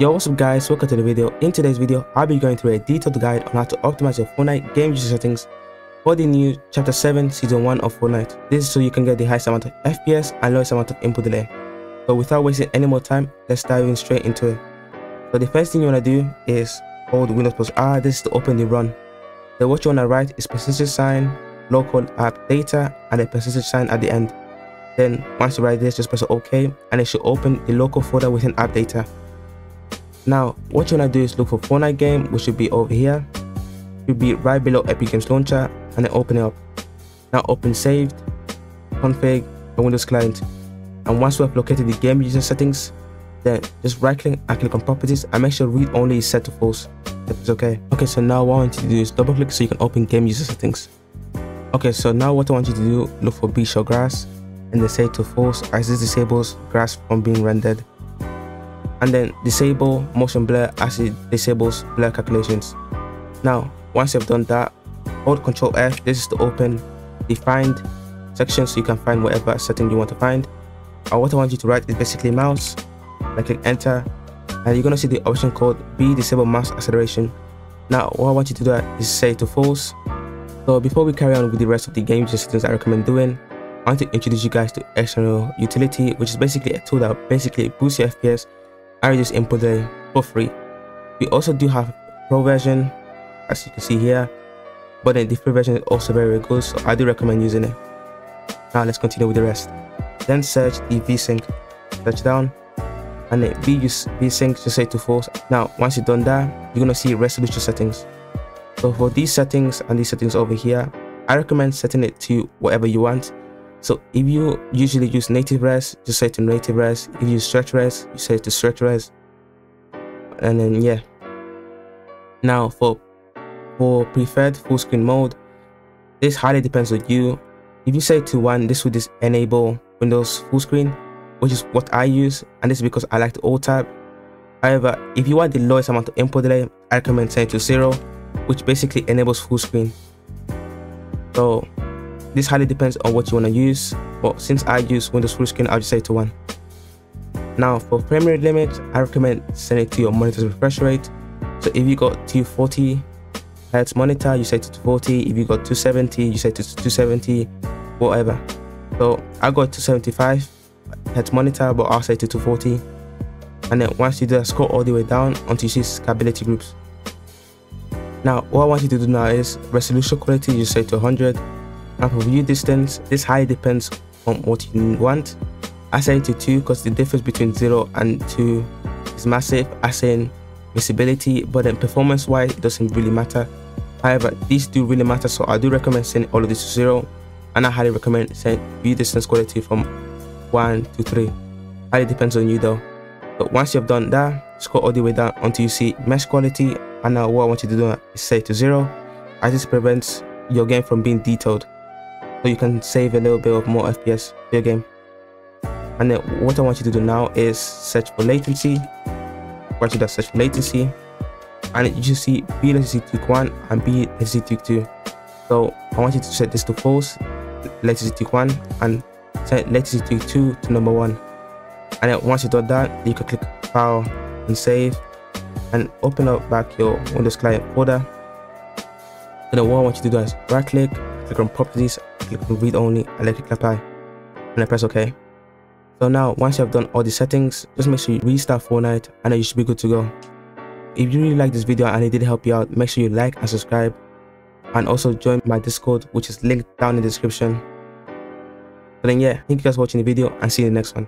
Yo, what's up guys, welcome to the video. In today's video, I'll be going through a detailed guide on how to optimize your Fortnite game user settings for the new Chapter 7 Season 1 of Fortnite. This is so you can get the highest amount of FPS and lowest amount of input delay. So without wasting any more time, let's dive in straight into it. So the first thing you want to do is hold Windows + R, this is to open the run. Then what you want to write is %, local app data, and a %sign at the end. Then once you write this, just press OK, and it should open the local folder within app data. Now what you want to do is look for Fortnite game, which should be over here. It will be right below Epic Games Launcher, and then open it up. Now open saved, config, and Windows Client. And once we have located the game user settings, then just right click and click on properties, and make sure read only is set to false. If it's okay. Okay, so now what I want you to do is double click so you can open game user settings. Okay, so now what I want you to do, look for bShowGrass, and then set to false as this disables grass from being rendered. And then disable motion blur as it disables blur calculations. Now once you've done that, hold Ctrl+F, this is to open the find section so you can find whatever setting you want to find. And what I want you to write is basically mouse, and click enter, and you're going to see the option called B disable mouse acceleration. Now what I want you to do is set to false. So before we carry on with the rest of the game settings I recommend doing, I want to introduce you guys to external utility, which is basically a tool that basically boosts your FPS and reduce input delay for free. We also do have a pro version, as you can see here, but then the free version is also very good, so I do recommend using it. Now let's continue with the rest. Then search the VSync, search down, and then VSync, just set to false. Now once you've done that, you're gonna see resolution settings. So for these settings and these settings over here, I recommend setting it to whatever you want. So if you usually use native res, just set to native res. If you use stretch res, you set to stretch res. And then yeah. Now for preferred full screen mode, this highly depends on you. If you set to 1, this would just enable Windows full screen, which is what I use, and this is because I like the alt tab. However, if you want the lowest amount of input delay, I recommend setting to 0, which basically enables full screen. So this highly depends on what you want to use, but since I use Windows full screen, I'll just set it to 1. Now for frame rate limit, I recommend setting it to your monitor's refresh rate. So if you got 240Hz monitor, you set it to 40. If you got 270, you set it to 270, whatever. So I got 275Hz monitor, but I'll set it to 240. And then once you do that, scroll all the way down until you see scalability groups. Now what I want you to do now is resolution quality, you set it to 100. Now for view distance, this highly depends on what you want. I say to 2 because the difference between 0 and 2 is massive, as in visibility, but then performance wise it doesn't really matter. However, these do really matter, so I do recommend setting all of this to 0, and I highly recommend setting view distance quality from 1 to 3. Highly depends on you though. But once you've done that, scroll all the way down until you see mesh quality, and now what I want you to do is set it to 0, as this prevents your game from being detailed. So you can save a little bit of more FPS for your game. And then what I want you to do now is search for latency. Once you do search for latency, and you should see B-Latency tick 1 and B-Latency tick 2. So I want you to set this to false, latency tick 1, and set latency tick 2 to #1. And then once you've done that, you can click file and save, and open up back your Windows Client folder. And then what I want you to do is right click, click on properties, click on read only, and then click apply, and then press OK. So now once you have done all the settings, just make sure you restart Fortnite, and then you should be good to go. If you really like this video and it did help you out, make sure you like and subscribe, and also join my Discord, which is linked down in the description. So then yeah, thank you guys for watching the video, and see you in the next one.